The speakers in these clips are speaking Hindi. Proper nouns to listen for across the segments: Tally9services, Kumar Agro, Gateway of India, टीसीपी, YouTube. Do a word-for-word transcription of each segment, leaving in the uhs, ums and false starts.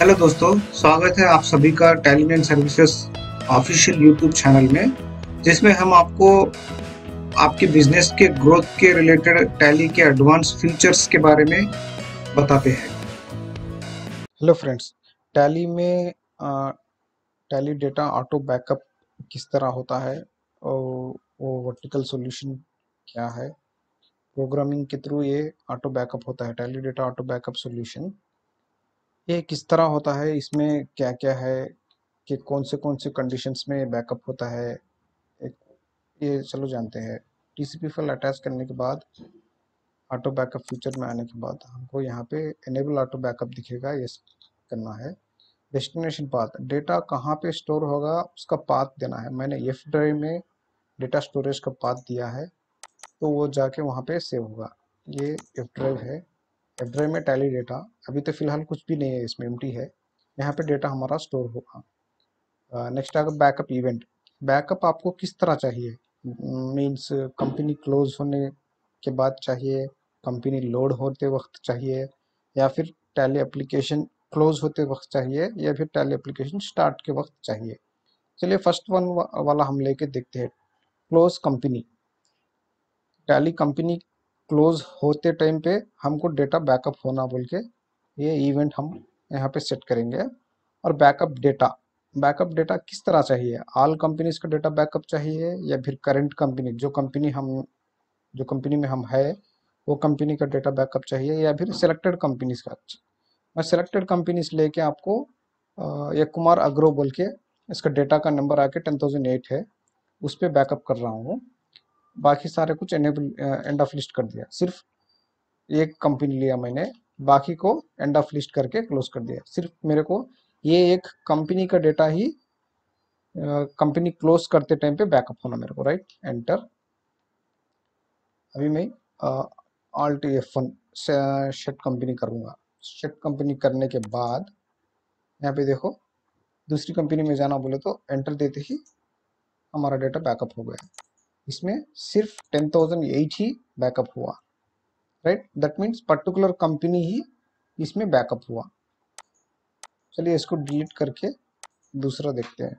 हेलो दोस्तों, स्वागत है आप सभी का Tally nine services official YouTube channel में, जिसमें हम आपको आपके बिजनेस के ग्रोथ के रिलेटेड टैली के एडवांस फीचर्स के बारे में बताते हैं। हेलो फ्रेंड्स, टैली में टैली डेटा ऑटो बैकअप किस तरह होता है और वो वर्टिकल सॉल्यूशन क्या है, प्रोग्रामिंग के थ्रू ये ऑटो बैकअप होता है। Tally data auto backup solution ये किस तरह होता है, इसमें क्या क्या है, कि कौन से कौन से कंडीशंस में बैकअप होता है, ये चलो जानते हैं। टीसीपी फाइल अटैच करने के बाद ऑटो बैकअप फीचर में आने के बाद हमको यहाँ पे इनेबल ऑटो बैकअप दिखेगा, ये करना है। डेस्टिनेशन पाथ, डेटा कहाँ पे स्टोर होगा उसका पाथ देना है। मैंने एफ ड्राइव में डेटा स्टोरेज का पाथ दिया है तो वो जाके वहाँ पे सेव होगा। ये एफ ड्राइव है, एफ ड्राइव में टैली डेटा अभी तो फिलहाल कुछ भी नहीं है, इसमें एम्प्टी है, यहाँ पे डेटा हमारा स्टोर होगा। नेक्स्ट आगे बैकअप इवेंट। बैकअप आपको किस तरह चाहिए, मीन्स कंपनी क्लोज होने के बाद चाहिए, कंपनी लोड होते वक्त चाहिए, या फिर टैली एप्लीकेशन क्लोज होते वक्त चाहिए, या फिर टैली एप्लीकेशन स्टार्ट के वक्त चाहिए। चलिए फर्स्ट वन वाला हम लेके देखते हैं, close company. Tally company close होते टाइम पे हमको डेटा बैकअप होना बोल के ये इवेंट हम यहाँ पे सेट करेंगे। और बैकअप डेटा, बैकअप डेटा किस तरह चाहिए, ऑल कंपनीज का डेटा बैकअप चाहिए या फिर करंट कंपनी, जो कंपनी हम जो कंपनी में हम है वो कंपनी का डेटा बैकअप चाहिए, या फिर सिलेक्टेड कंपनीज का। मैं सिलेक्टेड कंपनीज लेके आपको ये कुमार अग्रो बोल के इसका डेटा का नंबर आके टेन थाउजेंड एट है, उस पर बैकअप कर रहा हूँ। बाकी सारे कुछ एनेबल एंड ऑफ लिस्ट कर दिया, सिर्फ एक कंपनी लिया मैंने, बाकी को एंड ऑफ लिस्ट करके क्लोज कर दिया। सिर्फ मेरे को ये एक कंपनी का डेटा ही कंपनी uh, क्लोज करते टाइम पे बैकअप होना मेरे को, राइट। एंटर। अभी मैं alt F one shut company करूँगा। शेट कंपनी करने के बाद यहाँ पे देखो, दूसरी कंपनी में जाना बोले तो एंटर देते ही हमारा डेटा बैकअप हो गया। इसमें सिर्फ टेन थाउजेंड एट ही बैकअप हुआ, right. That means particular company ही इसमें बैकअप हुआ। चलिए इसको डिलीट करके दूसरा देखते हैं।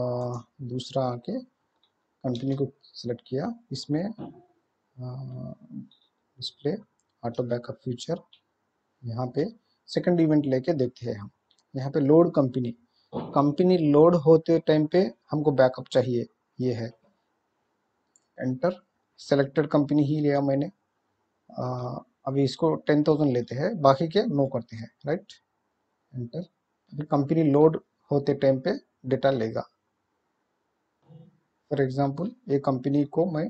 आ, दूसरा आके कंपनी को सिलेक्ट किया, इसमें डिस्प्ले ऑटो बैकअप फीचर। यहाँ पे सेकंड इवेंट लेके देखते हैं हम। यहाँ पे लोड कंपनी, कंपनी लोड होते टाइम पे हमको बैकअप चाहिए, ये है। एंटर। सेलेक्टेड कंपनी ही लिया मैंने। आ, अभी इसको टेन थाउजेंड लेते हैं, बाकी के नो करते हैं, राइट। एंटर। अभी कंपनी लोड होते टाइम पे डेटा लेगा। फॉर एग्जांपल ये कंपनी को मैं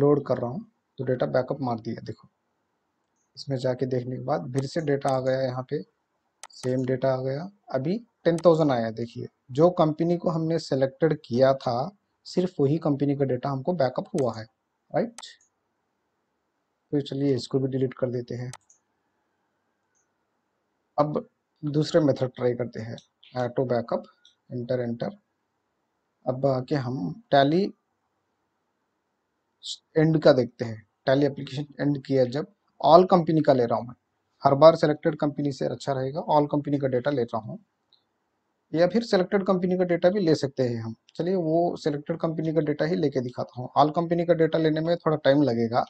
लोड कर रहा हूँ तो डेटा बैकअप मार दिया। देखो इसमें जाके देखने के बाद फिर से डेटा आ गया, यहाँ पे सेम डेटा आ गया। अभी टेन थाउजेंड आया। देखिए जो कंपनी को हमने सेलेक्टेड किया था सिर्फ वही कंपनी का डेटा हमको बैकअप हुआ है, राइट। तो चलिए इसको भी डिलीट कर देते हैं। अब दूसरे मेथड ट्राई करते हैं, ऑटो बैकअप। Enter enter. अब आके हम टैली एंड का देखते हैं। टैली एप्लीकेशन एंड किया जब, ऑल कंपनी का ले रहा हूँ मैं, हर बार सेलेक्टेड कंपनी से अच्छा रहेगा, ऑल कंपनी का डेटा ले रहा हूँ, या फिर सिलेक्टेड कंपनी का डेटा भी ले सकते हैं हम। चलिए वो सिलेक्टेड कंपनी का डेटा ही लेके दिखाता हूँ। ऑल कंपनी का डेटा लेने में थोड़ा टाइम लगेगा,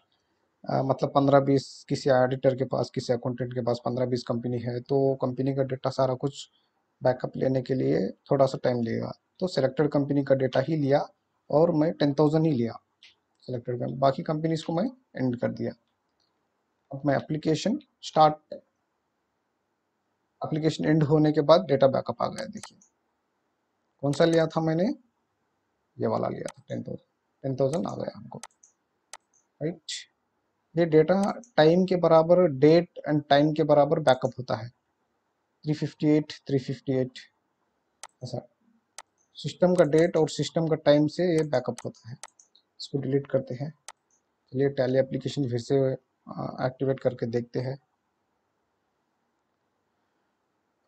आ, मतलब पंद्रह बीस, किसी एडिटर के पास, किसी अकाउंटेंट के पास पंद्रह बीस कंपनी है तो कंपनी का डेटा सारा कुछ बैकअप लेने के लिए थोड़ा सा टाइम लेगा। तो सिलेक्टेड कंपनी का डेटा ही लिया और मैं टेन थाउजेंड ही लिया सिलेक्टेड कंपनी, बाकी कंपनीज को मैं एंड कर दिया। अब मैं एप्लीकेशन स्टार्ट, एप्लीकेशन एंड होने के बाद डेटा बैकअप आ गया। देखिए कौन सा लिया था मैंने, ये वाला लिया था, टेन थाउजेंड टेन थाउजेंड आ गया हमको, राइट। ये डेटा टाइम के बराबर, डेट एंड टाइम के बराबर बैकअप होता है। Three fifty eight three fifty eight, ऐसा सिस्टम का डेट और सिस्टम का टाइम से ये बैकअप होता है। इसको डिलीट करते हैं। चलिए टैली एप्लीकेशन फिर से एक्टिवेट करके देखते हैं।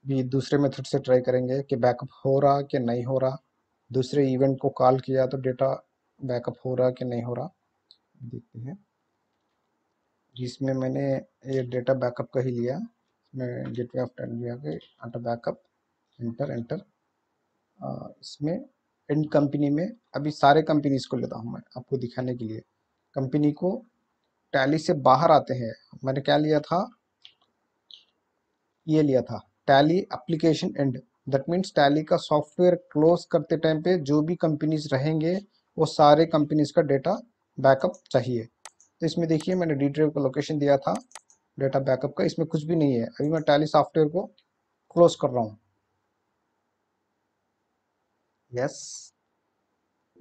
भी दूसरे मेथड से ट्राई करेंगे कि बैकअप हो रहा कि नहीं हो रहा। दूसरे इवेंट को कॉल किया तो डेटा बैकअप हो रहा कि नहीं हो रहा, देखते हैं। जिसमें मैंने ये डेटा बैकअप का ही लिया, इसमें गेटवे ऑफ इंडिया के आटा बैकअप एंटर एंटर आ, इसमें एंड कंपनी में अभी सारे कंपनीज को लेता हूं मैं आपको दिखाने के लिए। कंपनी को टैली से बाहर आते हैं। मैंने क्या लिया था, ये लिया था Tally application end, that means Tally का सॉफ्टवेयर क्लोज करते टाइम पे जो भी कंपनीज रहेंगे वो सारे कंपनीज का डेटा बैकअप चाहिए। तो इसमें देखिए मैंने डी ड्राइव का लोकेशन दिया था डेटा बैकअप का, इसमें कुछ भी नहीं है। अभी मैं टैली सॉफ्टवेयर को क्लोज कर रहा हूँ। यस,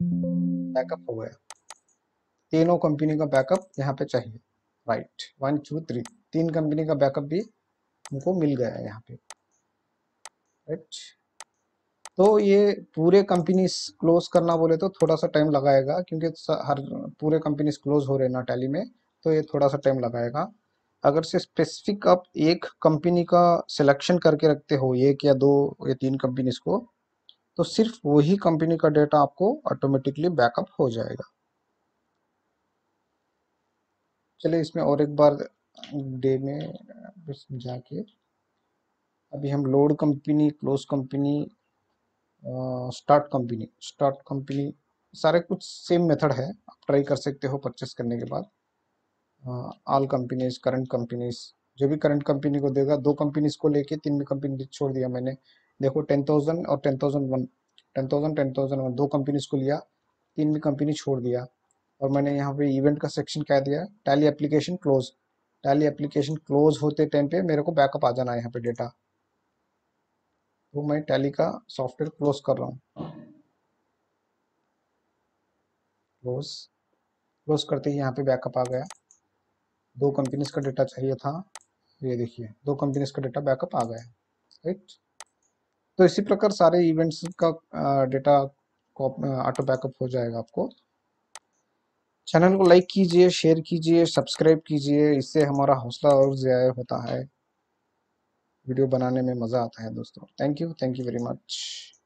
बैकअप हो गया, तीनों कंपनी का बैकअप यहाँ पे चाहिए। राइट, वन टू थ्री, तीन कंपनी का बैकअप भी हमको मिल गया है यहाँ पे। राइट, तो ये पूरे कंपनीज क्लोज करना बोले तो थोड़ा सा टाइम लगाएगा, क्योंकि हर पूरे कंपनीज क्लोज हो रहे ना टैली में, तो ये थोड़ा सा टाइम लगाएगा। अगर से स्पेसिफिक आप एक कंपनी का सिलेक्शन करके रखते हो, एक या दो या तीन कंपनीज को, तो सिर्फ वही कंपनी का डेटा आपको ऑटोमेटिकली बैकअप हो जाएगा। चलिए इसमें और एक बार डे में जाके अभी हम load company, close company, start company, start company सारे कुछ सेम मेथड है, आप ट्राई कर सकते हो परचेस करने के बाद। ऑल कंपनीज, करंट कंपनीज, जो भी करंट कंपनी को देगा, दो कंपनीज को लेके तीन कंपनी छोड़ दिया मैंने। देखो टेन थाउजेंड और ten thousand one, ten thousand ten thousand one, दो कंपनीज को लिया, तीन भी कंपनी छोड़ दिया। और मैंने यहाँ पे इवेंट का सेक्शन क्या दिया, Tally application close. Tally application close होते टाइम पे मेरे को बैकअप आ जाना है यहाँ पे डेटा, तो मैं टैली का सॉफ्टवेयर क्लोज कर रहा हूँ। क्लोज क्लोज करते ही यहाँ पे बैकअप आ गया, दो कंपनीज का डेटा चाहिए था, ये देखिए दो कंपनीज का डेटा बैकअप आ गया। राइट, तो इसी प्रकार सारे इवेंट्स का डेटा ऑटो बैकअप हो जाएगा आपको। चैनल को लाइक कीजिए, शेयर कीजिए, सब्सक्राइब कीजिए, इससे हमारा हौसला और ज़्यादा होता है, वीडियो बनाने में मज़ा आता है दोस्तों। Thank you, thank you very much.